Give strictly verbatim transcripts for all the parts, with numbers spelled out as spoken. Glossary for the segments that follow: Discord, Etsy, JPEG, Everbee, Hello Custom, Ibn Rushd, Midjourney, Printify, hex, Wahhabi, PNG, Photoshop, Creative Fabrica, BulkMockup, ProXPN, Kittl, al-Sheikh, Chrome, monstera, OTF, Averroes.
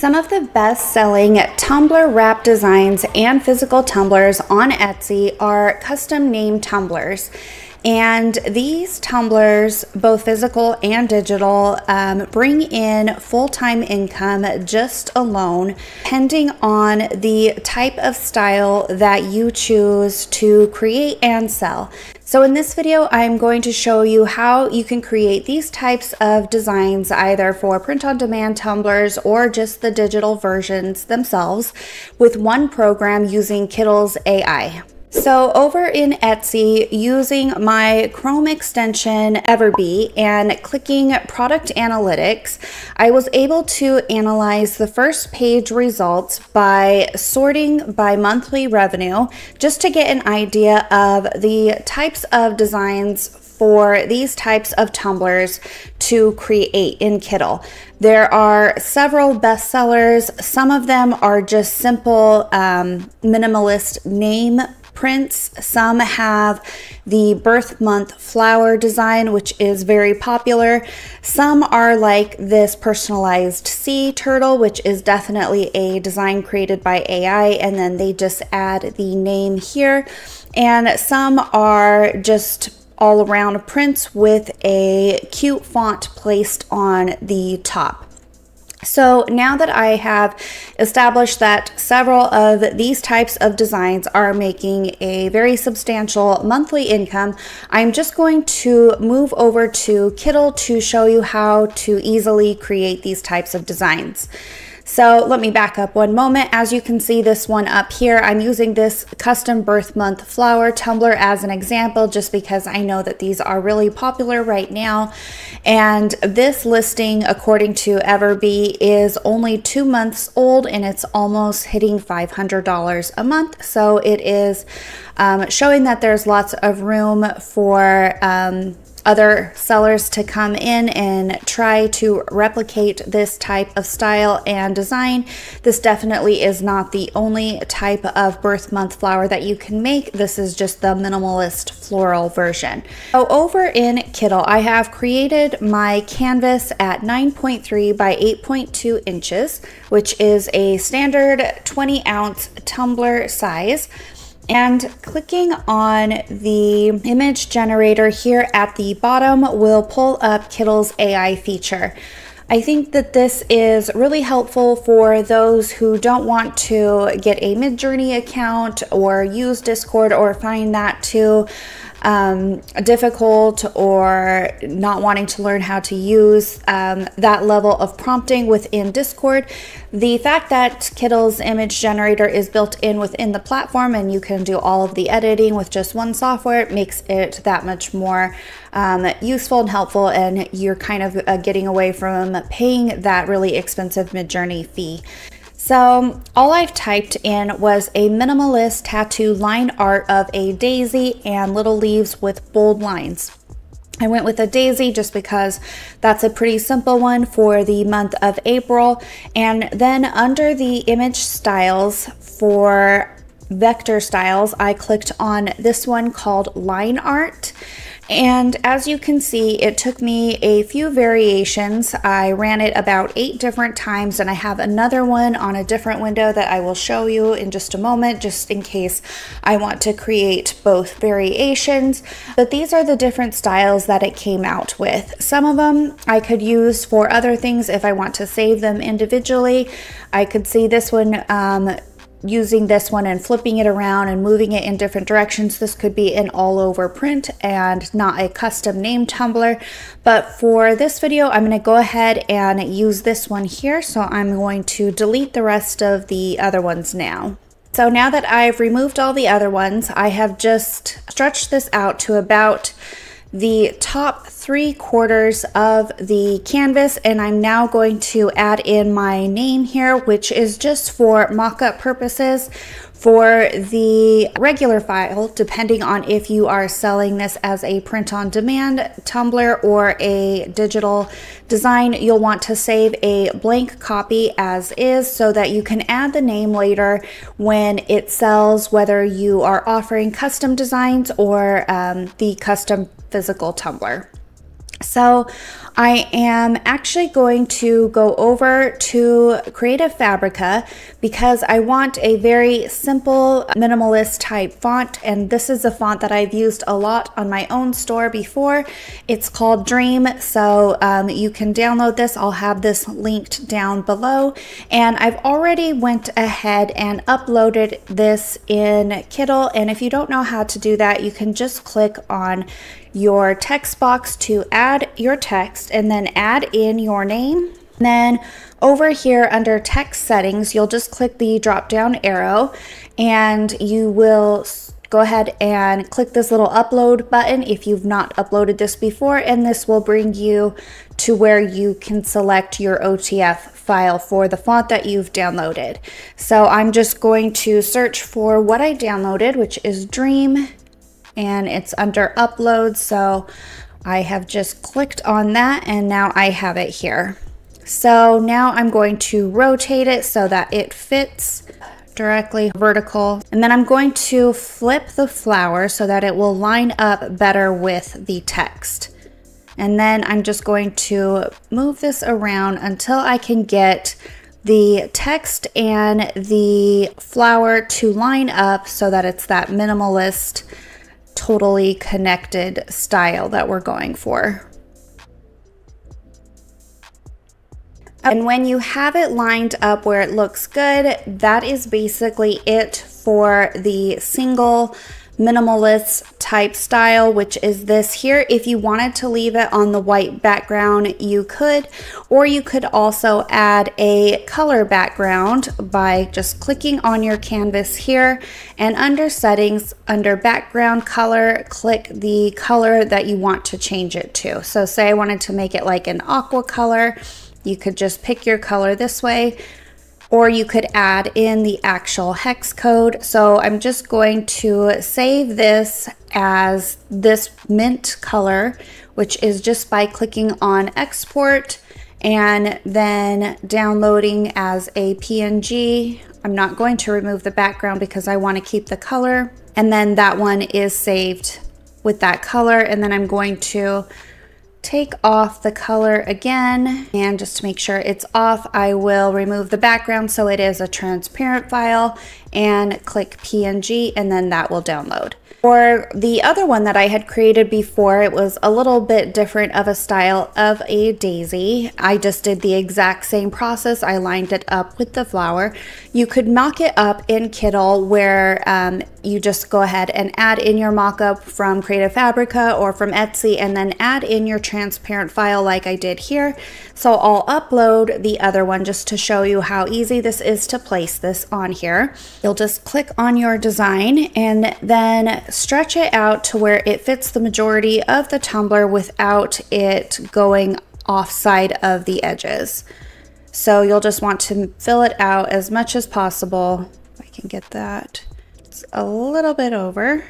Some of the best-selling tumbler wrap designs and physical tumblers on Etsy are custom name tumblers. And these tumblers, both physical and digital, um, bring in full-time income just alone, depending on the type of style that you choose to create and sell. So in this video, I'm going to show you how you can create these types of designs, either for print-on-demand tumblers or just the digital versions themselves, with one program using Kittl's A I. So over in Etsy, using my Chrome extension Everbee and clicking Product Analytics, I was able to analyze the first page results by sorting by monthly revenue, just to get an idea of the types of designs for these types of tumblers to create in Kittl. There are several bestsellers. Some of them are just simple um, minimalist name prints. Some have the birth month flower design, which is very popular. Some are like this personalized sea turtle, which is definitely a design created by A I, and then they just add the name here. And some are just all around prints with a cute font placed on the top. So now that I have established that several of these types of designs are making a very substantial monthly income, I'm just going to move over to Kittl to show you how to easily create these types of designs. So let me back up one moment. As you can see, this one up here, I'm using this custom birth month flower tumbler as an example, just because I know that these are really popular right now. And this listing, according to Everbee, is only two months old, and it's almost hitting five hundred dollars a month. So it is um, showing that there's lots of room for um, other sellers to come in and try to replicate this type of style and design. This definitely is not the only type of birth month flower that you can make. This is just the minimalist floral version. So over in Kittl, I have created my canvas at nine point three by eight point two inches, which is a standard twenty ounce tumbler size. And clicking on the image generator here at the bottom will pull up Kittl's A I feature. I think that this is really helpful for those who don't want to get a Midjourney account or use Discord, or find that too um, difficult, or not wanting to learn how to use um, that level of prompting within Discord. The fact that Kittl's image generator is built in within the platform and you can do all of the editing with just one software, it makes it that much more um, useful and helpful, and you're kind of uh, getting away from paying that really expensive Midjourney fee. So all I've typed in was a minimalist tattoo line art of a daisy and little leaves with bold lines. I went with a daisy just because that's a pretty simple one for the month of April. And then under the image styles for vector styles, I clicked on this one called line art. And as you can see, it took me a few variations. I ran it about eight different times, and I have another one on a different window that I will show you in just a moment, just in case I want to create both variations. But these are the different styles that it came out with. Some of them I could use for other things if I want to save them individually. I could see this one um, using this one and flipping it around and moving it in different directions. This could be an all over print and not a custom name tumbler. But for this video, I'm going to go ahead and use this one here. So I'm going to delete the rest of the other ones now. So now that I've removed all the other ones, I have just stretched this out to about the top three quarters of the canvas, and I'm now going to add in my name here, which is just for mock-up purposes. For the regular file, depending on if you are selling this as a print-on-demand tumbler or a digital design, you'll want to save a blank copy as is so that you can add the name later when it sells, whether you are offering custom designs or um, the custom physical tumbler. So I am actually going to go over to Creative Fabrica because I want a very simple minimalist type font, and this is a font that I've used a lot on my own store before. It's called Dream, so um, you can download this. I'll have this linked down below, and I've already went ahead and uploaded this in Kittl, and if you don't know how to do that, you can just click on your text box to add your text and then add in your name. And then over here under text settings, you'll just click the drop down arrow and you will go ahead and click this little upload button if you've not uploaded this before, and this will bring you to where you can select your O T F file for the font that you've downloaded. So I'm just going to search for what I downloaded, which is Dream, and it's under upload, so I have just clicked on that and now I have it here. So now I'm going to rotate it so that it fits directly vertical, and then I'm going to flip the flower so that it will line up better with the text. And then I'm just going to move this around until I can get the text and the flower to line up so that it's that minimalist, totally connected style that we're going for. And when you have it lined up where it looks good, that is basically it for the single minimalist type style, which is this here. If you wanted to leave it on the white background, you could, or you could also add a color background by just clicking on your canvas here, and under settings, under background color, click the color that you want to change it to. So say I wanted to make it like an aqua color, you could just pick your color this way, or you could add in the actual hex code. So I'm just going to save this as this mint color, which is just by clicking on export and then downloading as a P N G. I'm not going to remove the background because I want to keep the color. And then that one is saved with that color. And then I'm going to take off the color again, and just to make sure it's off, I will remove the background so it is a transparent file, and click P N G, and then that will download. For the other one that I had created before, it was a little bit different of a style of a daisy. I just did the exact same process. I lined it up with the flower. You could mock it up in Kittl, where um, you just go ahead and add in your mock-up from Creative Fabrica or from Etsy, and then add in your transparent file like I did here. So I'll upload the other one just to show you how easy this is to place this on here. You'll just click on your design and then stretch it out to where it fits the majority of the tumbler without it going offside of the edges. So you'll just want to fill it out as much as possible. If I can get that, it's a little bit over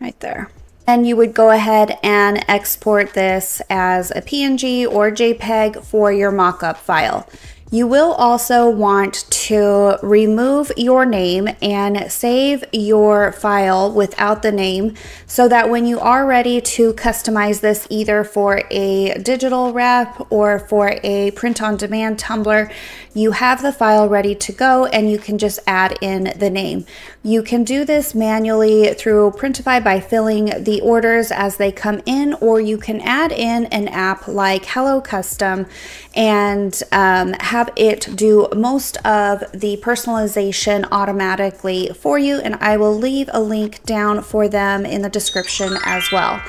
right there. And you would go ahead and export this as a P N G or JPEG for your mockup file. You will also want to remove your name and save your file without the name so that when you are ready to customize this either for a digital wrap or for a print-on-demand tumbler, you have the file ready to go and you can just add in the name. You can do this manually through Printify by filling the orders as they come in, or you can add in an app like Hello Custom and um, have it do most of the personalization automatically for you, and I will leave a link down for them in the description as well.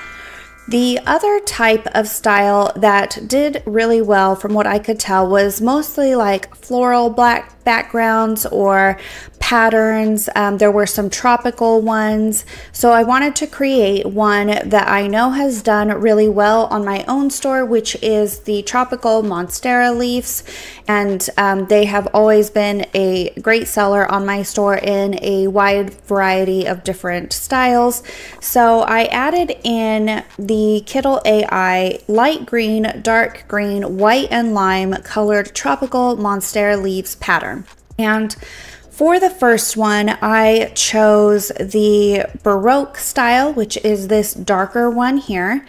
The other type of style that did really well from what I could tell was mostly like floral black backgrounds or patterns. Um, there were some tropical ones. So I wanted to create one that I know has done really well on my own store, which is the tropical monstera leaves. And um, they have always been a great seller on my store in a wide variety of different styles. So I added in the Kittl A I light green, dark green, white and lime colored tropical monstera leaves pattern. And for the first one, I chose the Baroque style, which is this darker one here.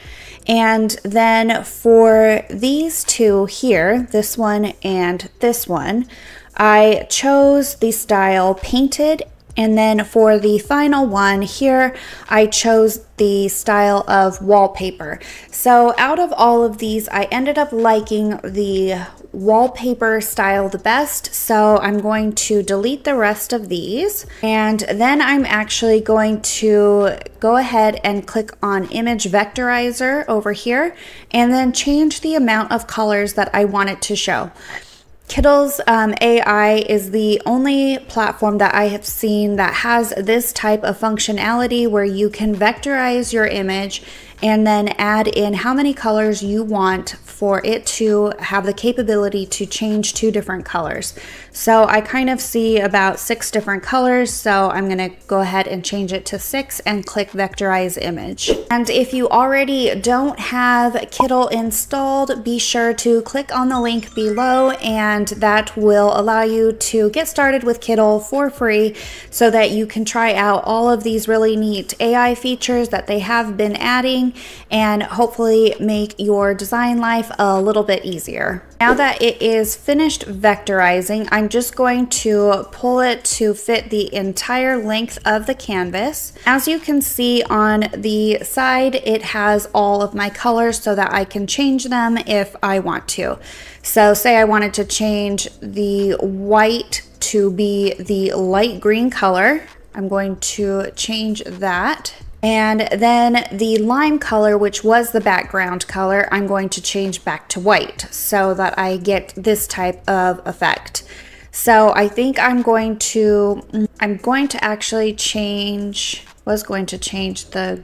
And then for these two here, this one and this one, I chose the style painted. And then for the final one here, I chose the style of wallpaper. So out of all of these, I ended up liking the wallpaper style the best. So I'm going to delete the rest of these. And then I'm actually going to go ahead and click on Image Vectorizer over here, and then change the amount of colors that I want it to show. Kittl's um, A I is the only platform that I have seen that has this type of functionality where you can vectorize your image and then add in how many colors you want for it to have the capability to change to different colors. So I kind of see about six different colors, so I'm gonna go ahead and change it to six and click vectorize image. And if you already don't have Kittl installed, be sure to click on the link below, and that will allow you to get started with Kittl for free so that you can try out all of these really neat A I features that they have been adding, and hopefully make your design life a little bit easier. Now that it is finished vectorizing, I'm just going to pull it to fit the entire length of the canvas. As you can see on the side, it has all of my colors so that I can change them if I want to. So say I wanted to change the white to be the light green color, I'm going to change that. And then the lime color, which was the background color, I'm going to change back to white so that I get this type of effect. So I think I'm going to, I'm going to actually change, was going to change the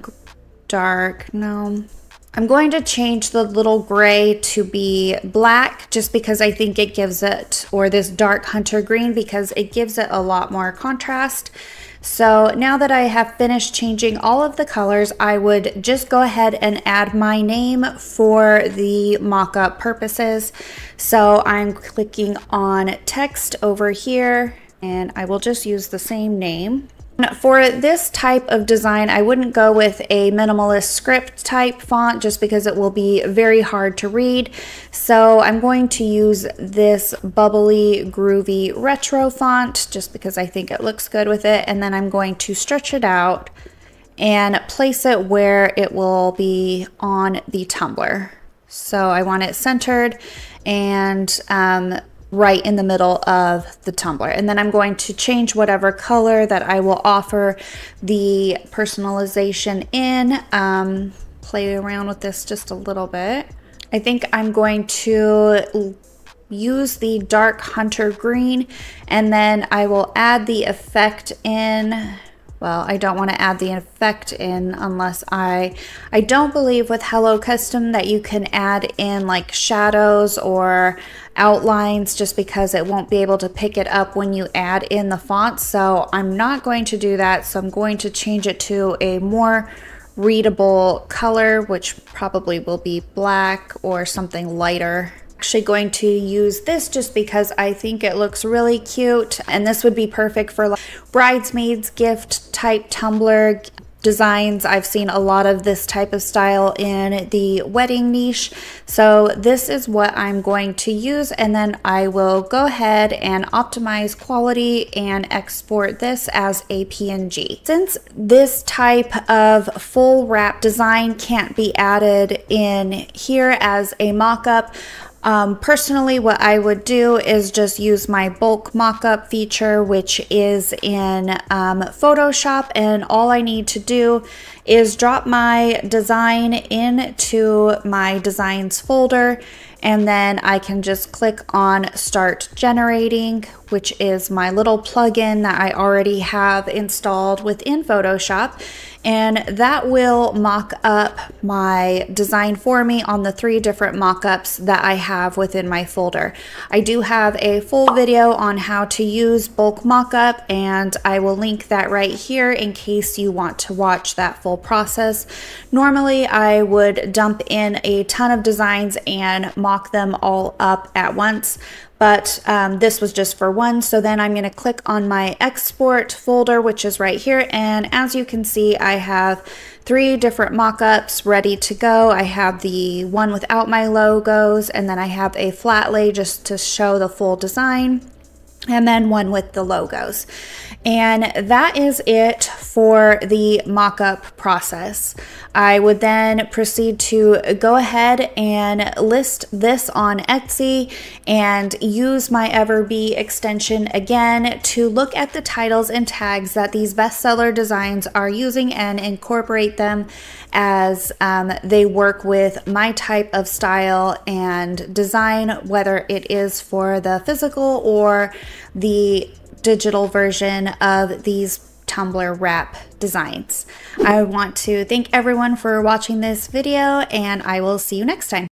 dark, no. I'm going to change the little gray to be black just because I think it gives it, or this dark hunter green, because it gives it a lot more contrast. So now that I have finished changing all of the colors, I would just go ahead and add my name for the mock-up purposes. So I'm clicking on text over here, and I will just use the same name. For this type of design, I wouldn't go with a minimalist script type font just because it will be very hard to read. So I'm going to use this bubbly, groovy retro font just because I think it looks good with it. And then I'm going to stretch it out and place it where it will be on the tumbler. So I want it centered and um, right in the middle of the tumbler. And then I'm going to change whatever color that I will offer the personalization in. Um, play around with this just a little bit. I think I'm going to use the dark hunter green, and then I will add the effect in. Well, I don't want to add the effect in unless I, I don't believe with Hello Custom that you can add in like shadows or outlines just because it won't be able to pick it up when you add in the font. So I'm not going to do that. So I'm going to change it to a more readable color, which probably will be black or something lighter. Actually going to use this just because I think it looks really cute, and this would be perfect for like bridesmaids gift type tumbler designs. I've seen a lot of this type of style in the wedding niche, so this is what I'm going to use. And then I will go ahead and optimize quality and export this as a P N G. Since this type of full wrap design can't be added in here as a mock-up, Um, personally, what I would do is just use my bulk mockup feature, which is in um, Photoshop, and all I need to do is drop my design into my designs folder, and then I can just click on start generating, which is my little plugin that I already have installed within Photoshop. And that will mock up my design for me on the three different mock-ups that I have within my folder. I do have a full video on how to use bulk mock-up, and I will link that right here in case you want to watch that full process. Normally, I would dump in a ton of designs and mock them all up at once, but um, this was just for one. So then I'm going to click on my export folder, which is right here. And as you can see, I have three different mock-ups ready to go. I have the one without my logos, and then I have a flat lay just to show the full design, and then one with the logos. And that is it for the mock-up process. I would then proceed to go ahead and list this on Etsy and use my Everbee extension again to look at the titles and tags that these bestseller designs are using and incorporate them as um, they work with my type of style and design, whether it is for the physical or the digital version of these Tumblr wrap designs. I want to thank everyone for watching this video, and I will see you next time.